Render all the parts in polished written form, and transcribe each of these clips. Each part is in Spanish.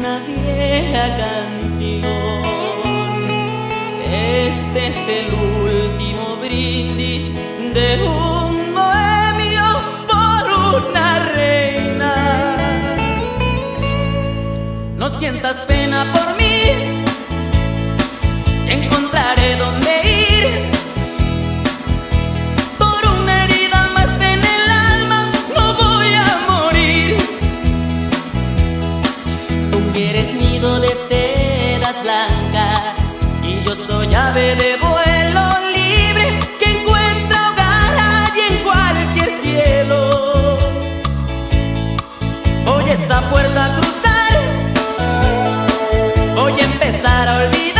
una vieja canción. Este es el último brindis de un bohemio por una reina. No sientas pena por mí, ya encontraré dónde ir. Eres nido de sedas blancas y yo soy ave de vuelo libre que encuentra hogar allí en cualquier cielo. Voy a esa puerta a cruzar, voy a empezar a olvidar.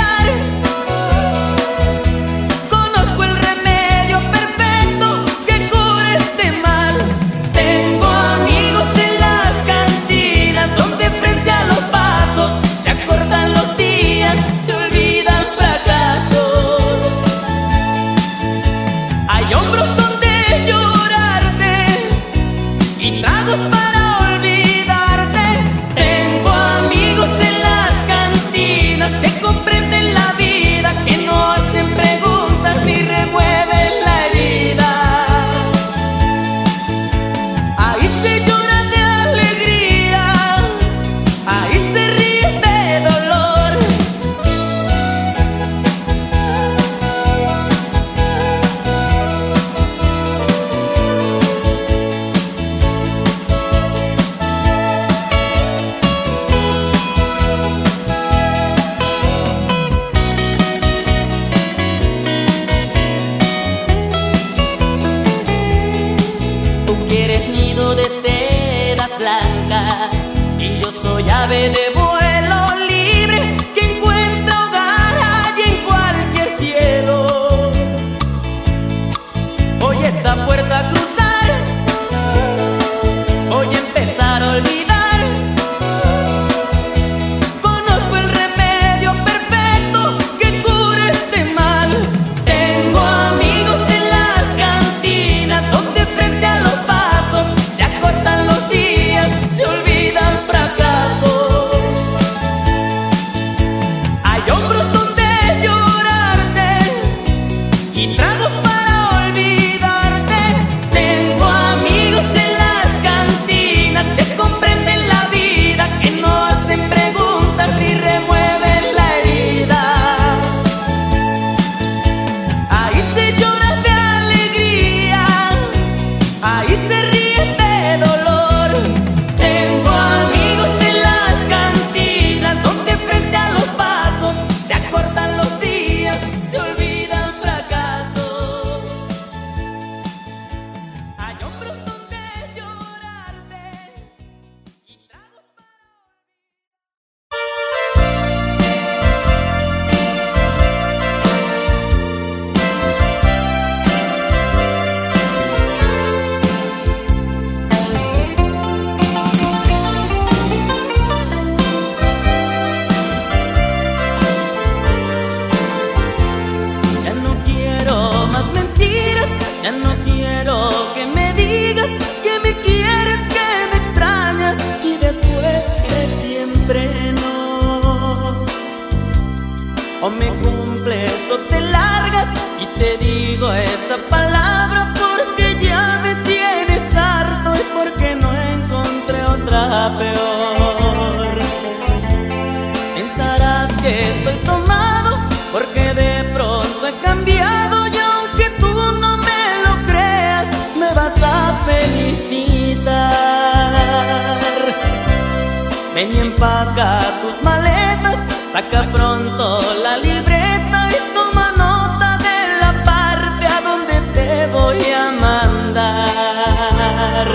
Ven y empaca tus maletas, saca pronto la libreta y toma nota de la parte a donde te voy a mandar.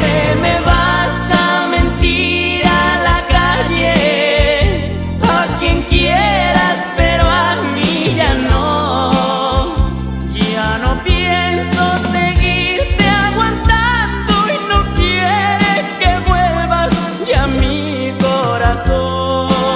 Que me vas a mentir a la calle, a quien quieras, pero a mí ya no. Ya no pienso seguirte aguantando y no quiero a mi corazón.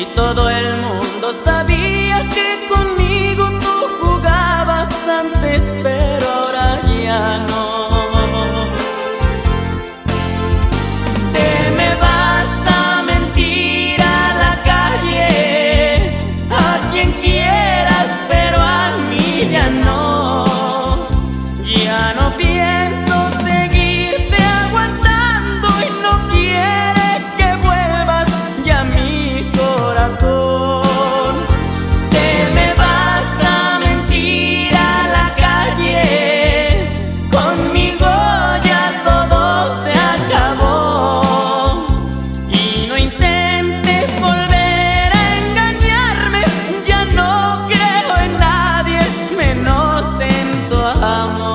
Si todo el mundo sabía que conmigo tú jugabas antes, pero ahora ya no. Te me vas a mentir a la calle, a quien quieras, pero a mí ya no. Ya no pienso seguirte aguantando y no quieres que vuelvas ya a mi corazón. Te me vas a mentir a la calle, conmigo ya todo se acabó. Y no intentes volver a engañarme, ya no creo en nadie, menos en tu amor.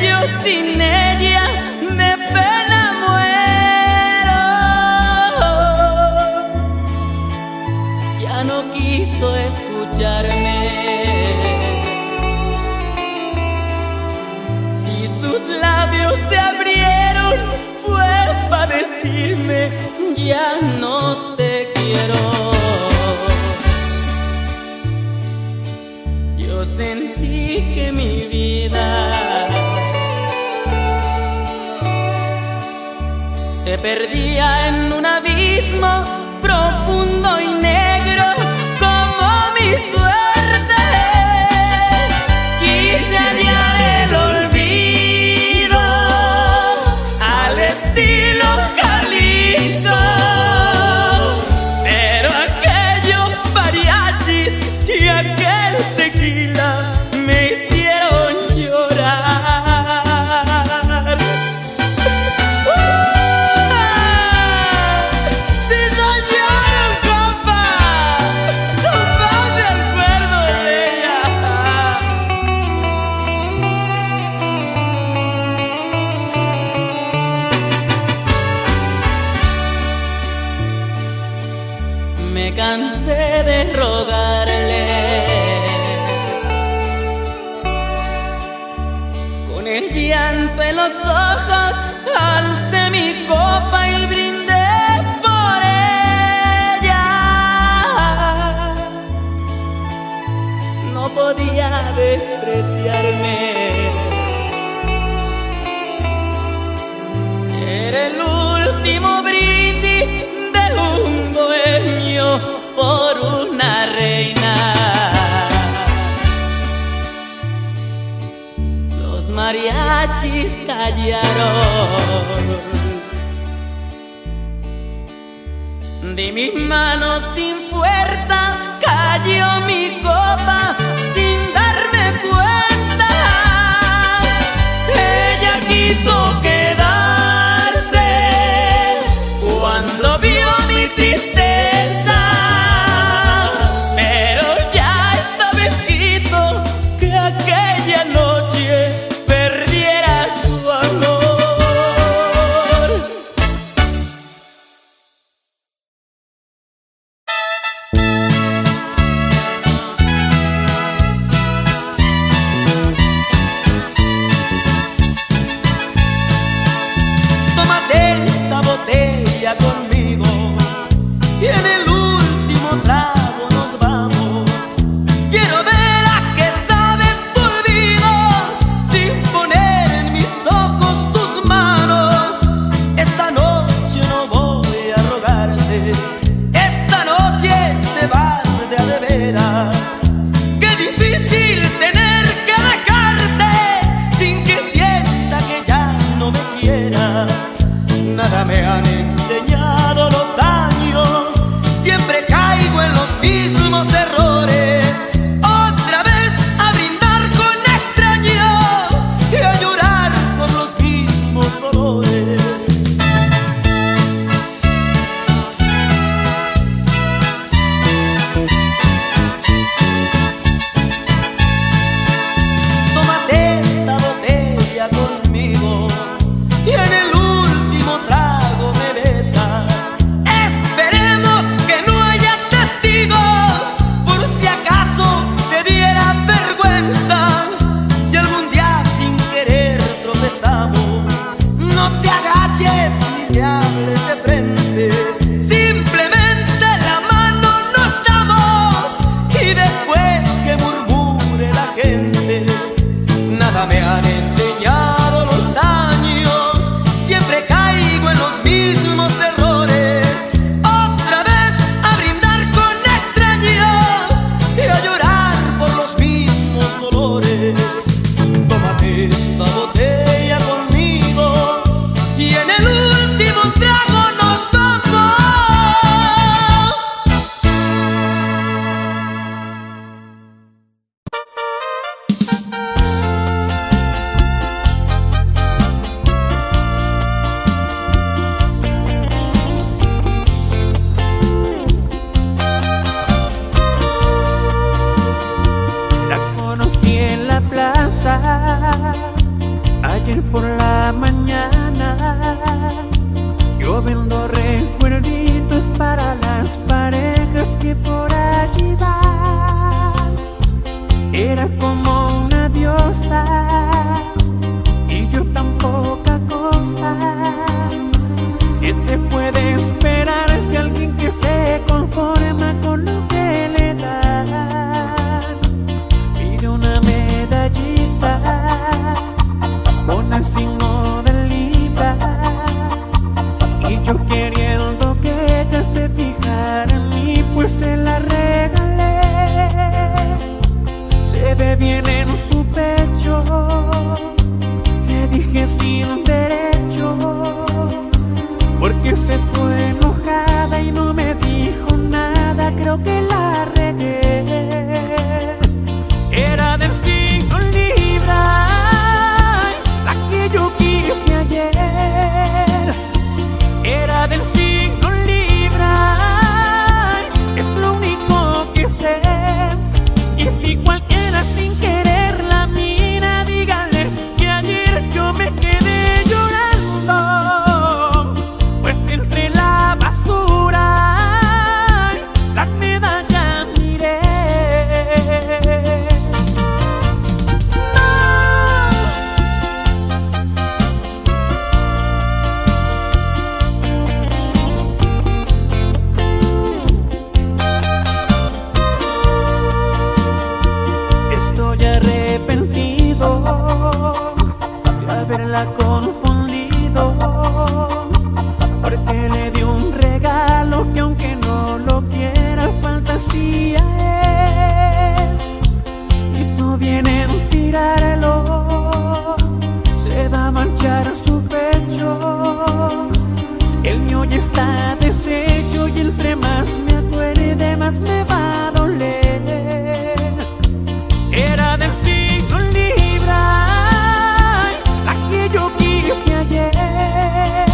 ellos, sin ella, de pena muero. Ya no quiso escucharme. Si sus labios se abrieron, fue para decirme: ya no te quiero. Yo sentí que mi vida se perdía en un abismo profundo y negro como mi suerte. Quise hallar el olvido al estilo Jalisco, pero aquellos mariachis y aquel tequila me hicieron llorar. Si no lloro, compa, no me acuerdo de ella. Me cansé de rogarle con el llanto en los ojos, alcé mi copa y brindé por ella. No podía despreciarme. Era el último brindis de un bohemio por una reina. Mariachis callaron. De mis manos sin fuerza cayó mi copa sin darme cuenta. Ella quiso quedarse cuando vio mi tristeza, pero ya estaba escrito que aquella noche perdiera su amor. Tómate esta botella conmigo y en el último trago nos vamos. Quiero ver mismos errores, otra vez a brindar con extraños y a llorar por los mismos dolores. Tómate esta botella conmigo y en el último trago me besas. Esperemos que no haya testigos por salir por la mañana. Yo vendo recuerditos para las parejas que por allí van. Era como una diosa y yo tan poca cosa. ¿Qué se puede esperar de alguien que se conforma con lo que le dan? Pide una medallita con el signo del IVA, y yo queriendo que ella se fijara en mí, pues se la regalé. Se ve bien en su pecho, le dije sin derecho, porque se fue enojada y no me dijo nada. Creo que la regué. Era del signo Libra, la que yo quise ayer. Era del signo Libra, es lo único que sé. Y si cualquiera sin querer la mira, dígale que ayer yo me quedé llorando, pues entre la basura la medalla miré. Estoy arrepentido de haberla confundido, porque le di un regalo que aunque no lo quiera, fantasía es. Hizo bien en tirarlo, se va a manchar su pecho. El mío ya está deshecho y entre más me acuerde más me va a doler. Era del signo Libra, la que yo quise ayer.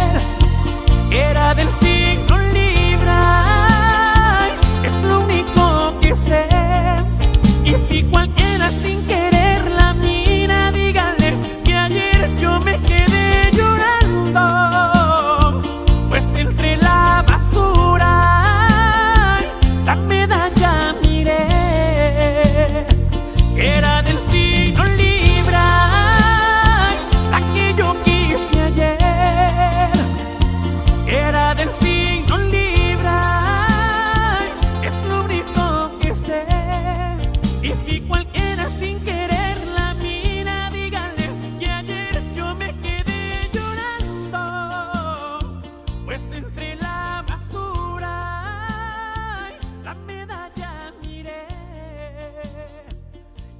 Era del signo Libra, es lo único que sé. Y si cualquiera sin querer la mira, dígale que ayer yo me quedé llorando, pues entre la basura la medalla miré. Era del signo Libra, la que yo quise ayer. Era del signo Libra, es lo único que sé. Y si cualquiera sin querer la mira, dígale que ayer yo me quedé llorando, pues entre la basura la medalla miré.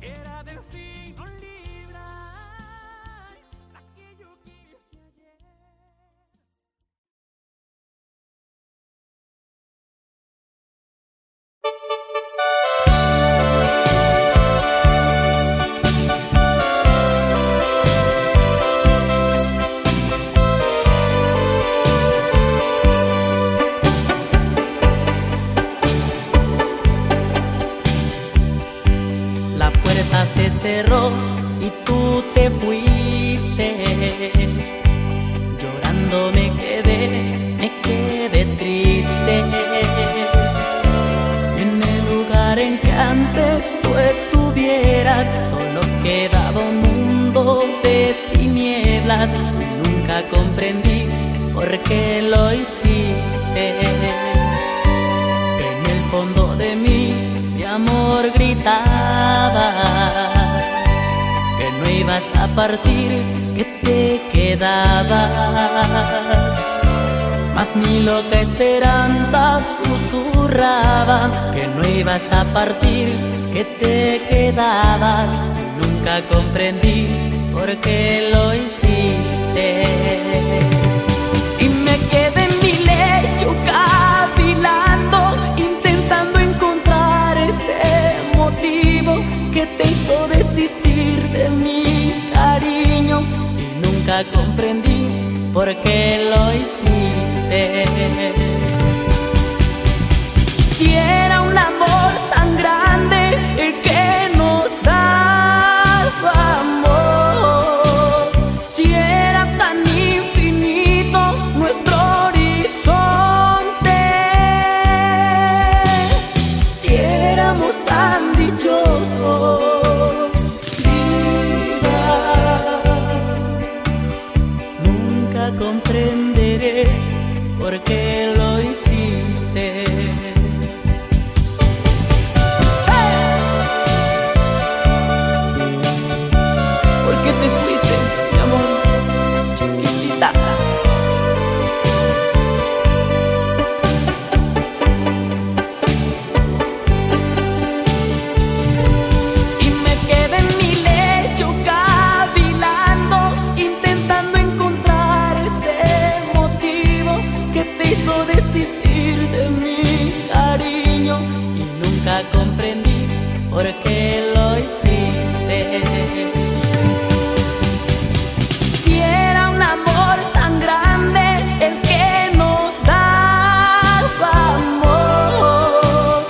Era del signo Libra, la que yo quise ayer. Se cerró y tú te fuiste, llorando me quedé triste. En el lugar en que antes tú estuvieras, solo quedaba un mundo de tinieblas. Nunca comprendí por qué lo hiciste. En el fondo de mí mi amor gritaba que no ibas a partir, que te quedabas. Mas mi loca esperanza susurraba que no ibas a partir, que te quedabas. Nunca comprendí por qué lo hiciste. Y me quedé en mi lecho cavilando, intentando encontrar ese motivo que te hizo desistir de mi cariño, y nunca comprendí por qué lo hiciste. Si era un amor tan grande el que nos dábamos, si seamos tan dichosos. Nunca comprenderé por qué lo hiciste. ¿Por qué te fuiste, mi amor, chiquitita? Y me quedé en mi lecho cavilando, intentando encontrar ese motivo que te hizo desistir de mi cariño. Y nunca comprendí por qué lo hiciste. Si era un amor tan grande el que nos dábamos,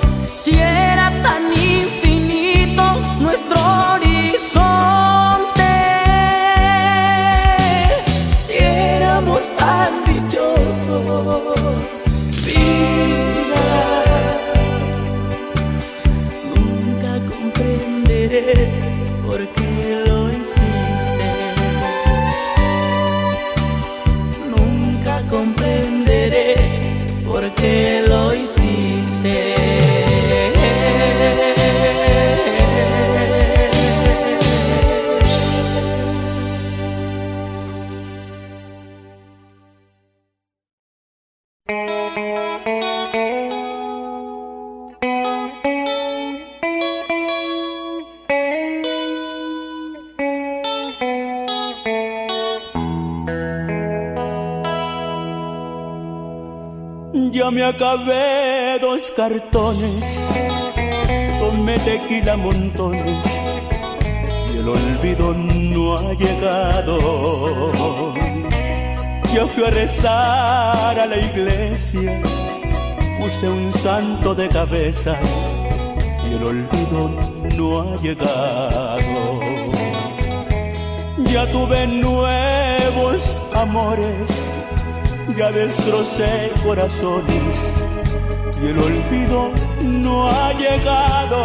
si era tan infinito nuestro horizonte, si éramos tan dichosos. Nunca comprenderé por qué lo hiciste. Nunca comprenderé por qué lo hiciste. Ya me acabé 2 cartones, tomé tequila montones y el olvido no ha llegado. Ya fui a rezar a la iglesia, puse un santo de cabeza y el olvido no ha llegado. Ya tuve nuevos amores, ya destrocé corazones y el olvido no ha llegado.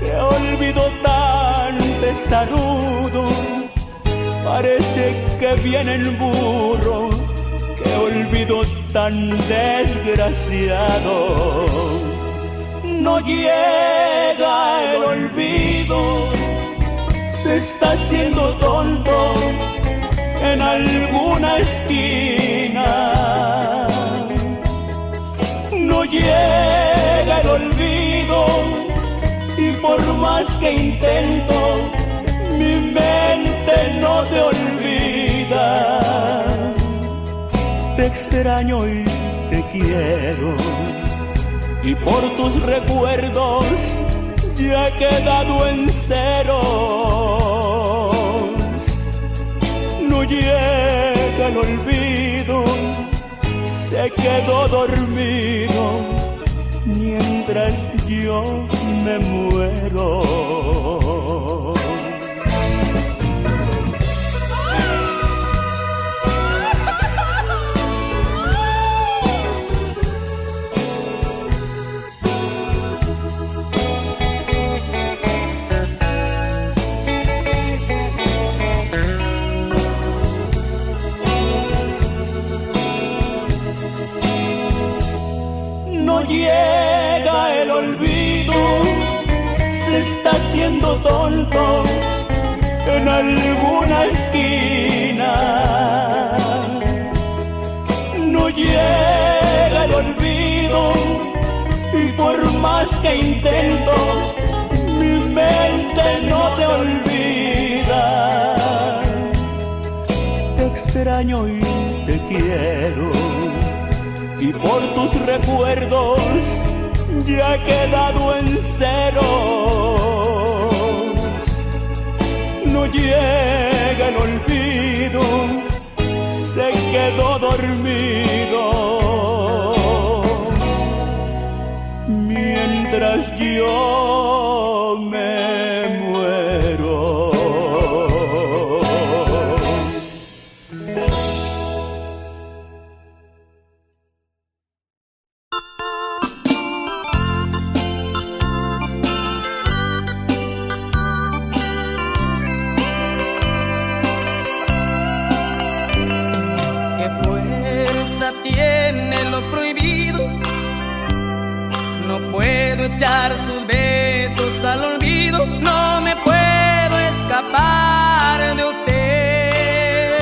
Qué olvido tan testarudo, parece que viene el burro. Qué olvido tan desgraciado. No llega el olvido, se está haciendo tonto en alguna esquina. No llega el olvido, y por más que intento, mi mente no te olvida. Te extraño y te quiero, y por tus recuerdos ya he quedado en cero. No llega el olvido, se quedó dormido mientras yo me muero. Llega el olvido, se está haciendo tonto en alguna esquina. No llega el olvido, y por más que intento, mi mente no te olvida. Te extraño y te quiero, y por tus recuerdos ya he quedado en ceros. No llega el olvido, se quedó dormido mientras yo me muero. No puedo echar sus besos al olvido, no me puedo escapar de usted.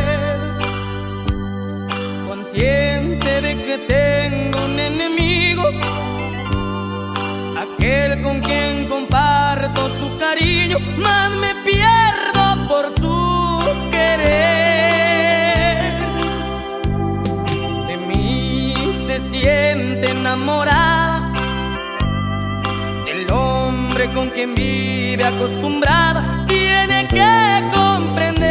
Consciente de que tengo un enemigo, aquel con quien comparto su cariño, más me pierdo por su querer. De mí se siente enamorada, con quien vive acostumbrada, tiene que comprender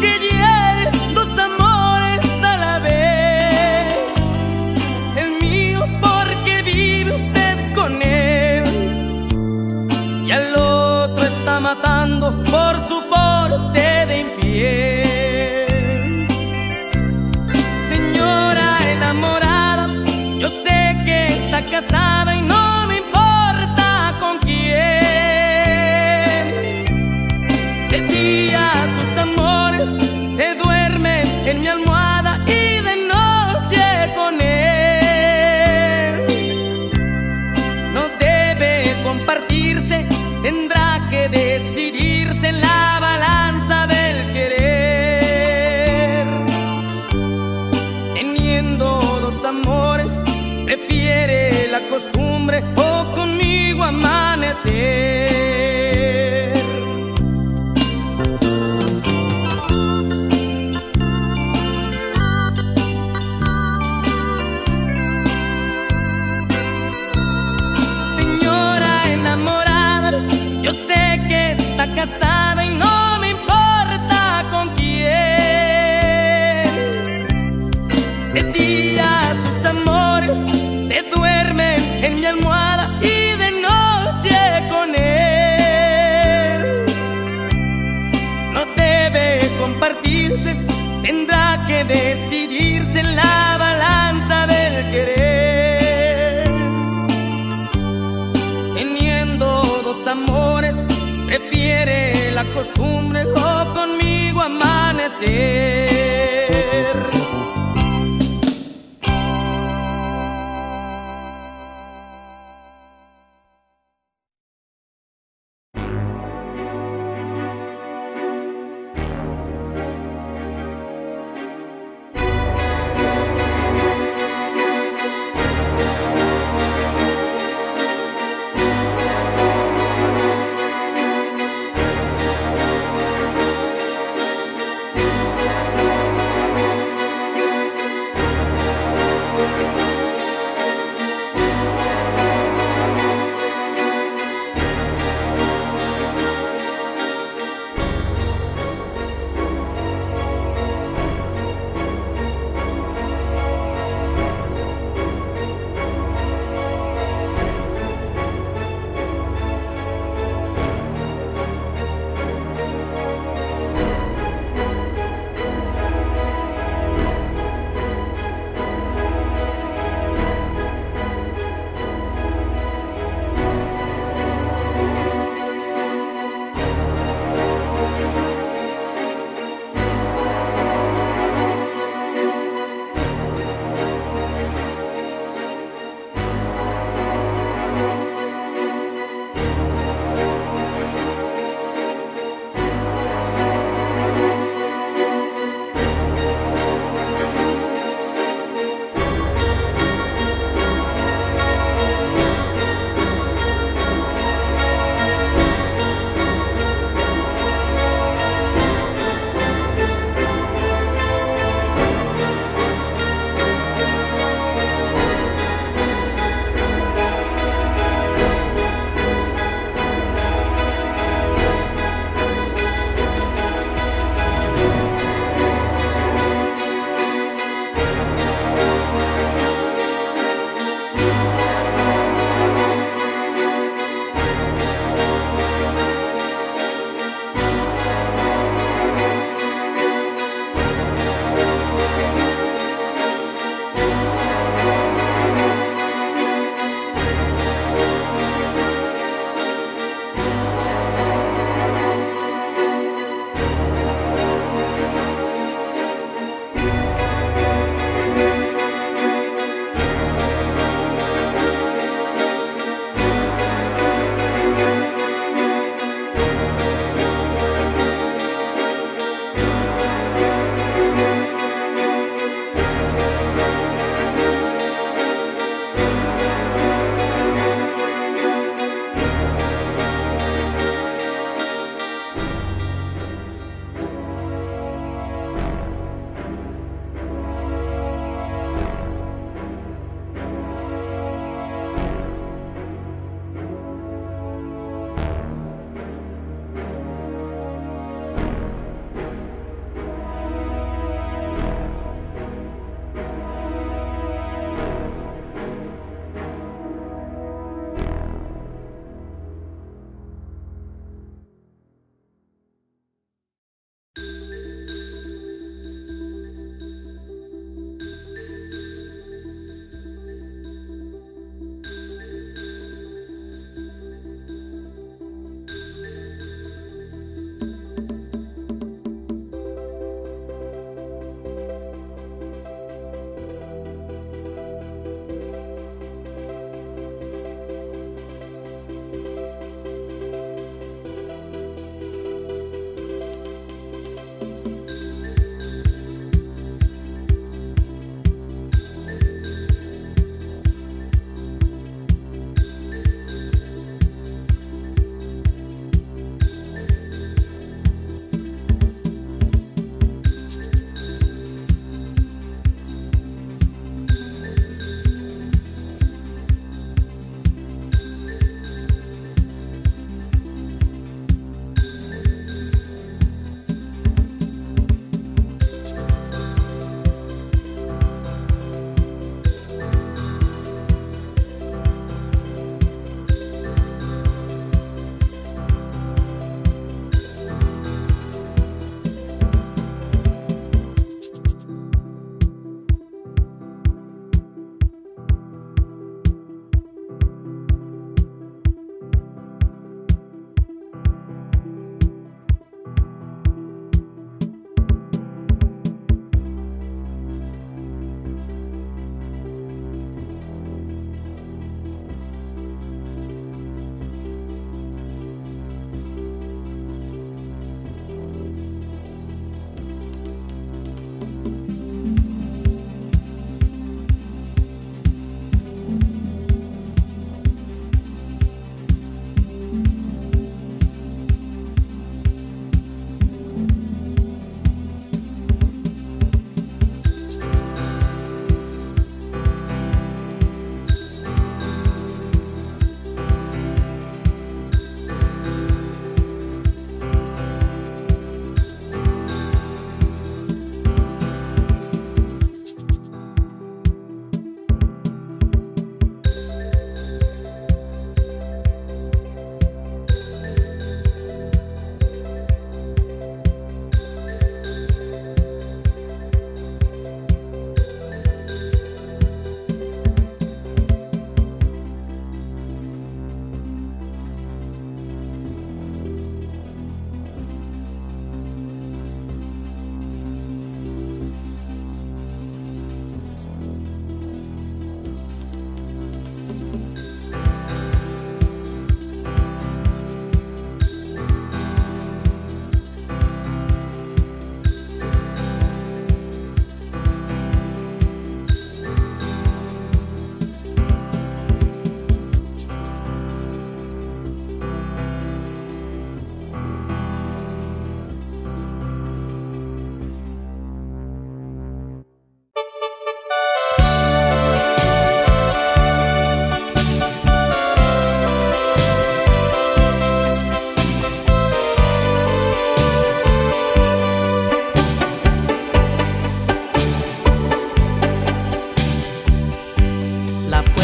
que hiere dos amores a la vez. El mío porque vive usted con él, y al otro está matando por su porte de infiel. Señora enamorada, yo sé está casada y no me importa con quién. De día sus amores se duermen en mi almohada y de noche con él. No debe compartirse, tendrá que decidirse en la balanza del querer. Teniendo dos amores, prefiere la costumbre o conmigo amanecer. Señora enamorada, yo sé que está casada y no me importa con quién. De día sus amores se duermen en mi almohada y de noche con él. No debe compartirse, tendrá que decidirse en la balanza del querer. Teniendo dos amores, prefiere la costumbre o conmigo amanecer.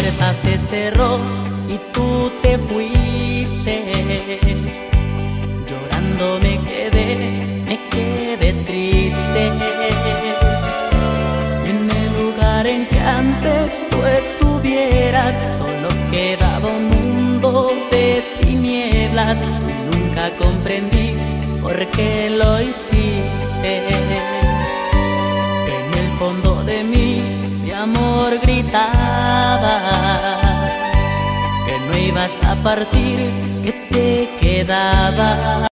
puerta se cerró y tú te fuiste. Llorando me quedé triste. Y en el lugar en que antes tú estuvieras, solo quedaba un mundo de tinieblas. Y nunca comprendí por qué lo hiciste. En el fondo de mí mi amor gritaba que no ibas a partir, que te quedabas.